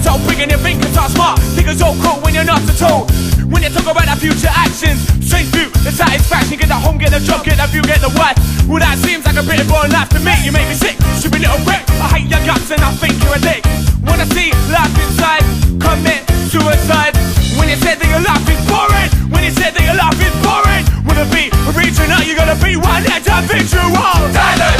niggas so big and their fingers are smart. Niggas so cool when you're not at all. When you talk about our future actions, strange view, the satisfaction. Get a home, get a job, get a view, get a wife. Well, that seems like a bit of boring life to me. You make me sick, stupid little prick. I hate your guts and I think you're a dick. Wanna see life inside, commit suicide. When you said that your life is boring, when you said that your life is boring, wanna be a reason out, you gotta be one that time, picture all Tyler.